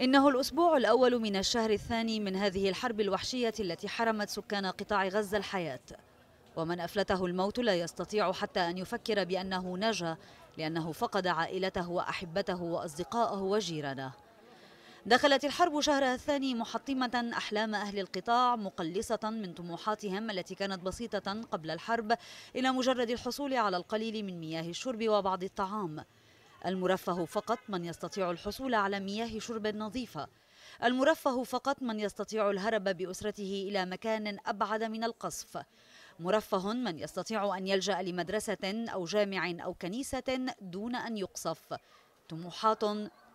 إنه الأسبوع الأول من الشهر الثاني من هذه الحرب الوحشية التي حرمت سكان قطاع غزة الحياة، ومن أفلته الموت لا يستطيع حتى أن يفكر بأنه نجا، لأنه فقد عائلته وأحبته وأصدقائه وجيرانه. دخلت الحرب شهرها الثاني محطمة أحلام أهل القطاع، مقلصة من طموحاتهم التي كانت بسيطة قبل الحرب إلى مجرد الحصول على القليل من مياه الشرب وبعض الطعام. المرفه فقط من يستطيع الحصول على مياه شرب نظيفة. المرفه فقط من يستطيع الهرب بأسرته إلى مكان أبعد من القصف. مرفه من يستطيع أن يلجأ لمدرسة أو جامع أو كنيسة دون أن يقصف. طموحات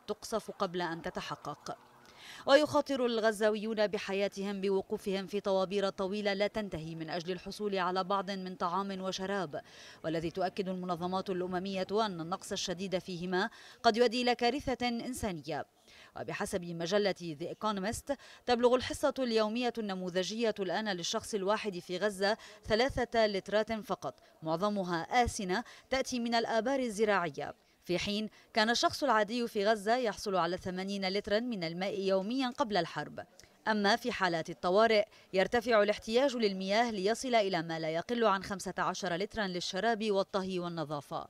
تقصف قبل أن تتحقق. ويخاطر الغزاويون بحياتهم بوقوفهم في طوابير طويلة لا تنتهي من أجل الحصول على بعض من طعام وشراب، والذي تؤكد المنظمات الأممية أن النقص الشديد فيهما قد يؤدي إلى كارثة إنسانية. وبحسب مجلة The Economist تبلغ الحصة اليومية النموذجية الآن للشخص الواحد في غزة 3 لترات فقط، معظمها آسنة تأتي من الآبار الزراعية، في حين كان الشخص العادي في غزة يحصل على 80 لترا من الماء يوميا قبل الحرب. أما في حالات الطوارئ يرتفع الاحتياج للمياه ليصل إلى ما لا يقل عن 15 لترا للشراب والطهي والنظافة.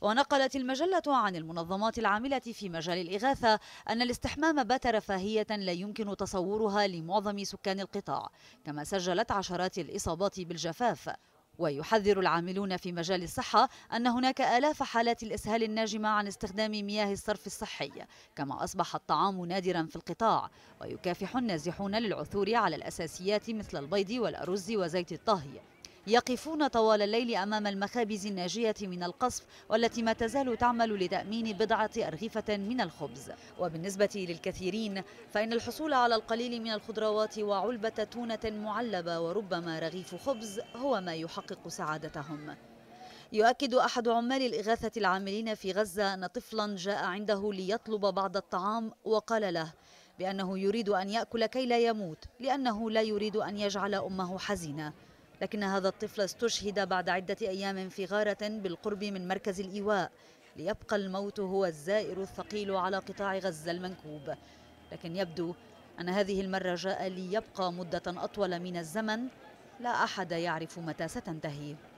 ونقلت المجلة عن المنظمات العاملة في مجال الإغاثة أن الاستحمام بات رفاهية لا يمكن تصورها لمعظم سكان القطاع، كما سجلت عشرات الإصابات بالجفاف. ويحذر العاملون في مجال الصحة أن هناك آلاف حالات الإسهال الناجمة عن استخدام مياه الصرف الصحي، كما أصبح الطعام نادرا في القطاع، ويكافح النازحون للعثور على الأساسيات مثل البيض والأرز وزيت الطهي. يقفون طوال الليل أمام المخابز الناجية من القصف والتي ما تزال تعمل لتأمين بضعة أرغفة من الخبز. وبالنسبة للكثيرين فإن الحصول على القليل من الخضروات وعلبة تونة معلبة وربما رغيف خبز هو ما يحقق سعادتهم. يؤكد أحد عمال الإغاثة العاملين في غزة أن طفلا جاء عنده ليطلب بعض الطعام وقال له بأنه يريد أن يأكل كي لا يموت، لأنه لا يريد أن يجعل أمه حزينة. لكن هذا الطفل استشهد بعد عدة أيام في غارة بالقرب من مركز الإيواء، ليبقى الموت هو الزائر الثقيل على قطاع غزة المنكوب. لكن يبدو أن هذه المرة جاء ليبقى مدة أطول من الزمن، لا أحد يعرف متى ستنتهي.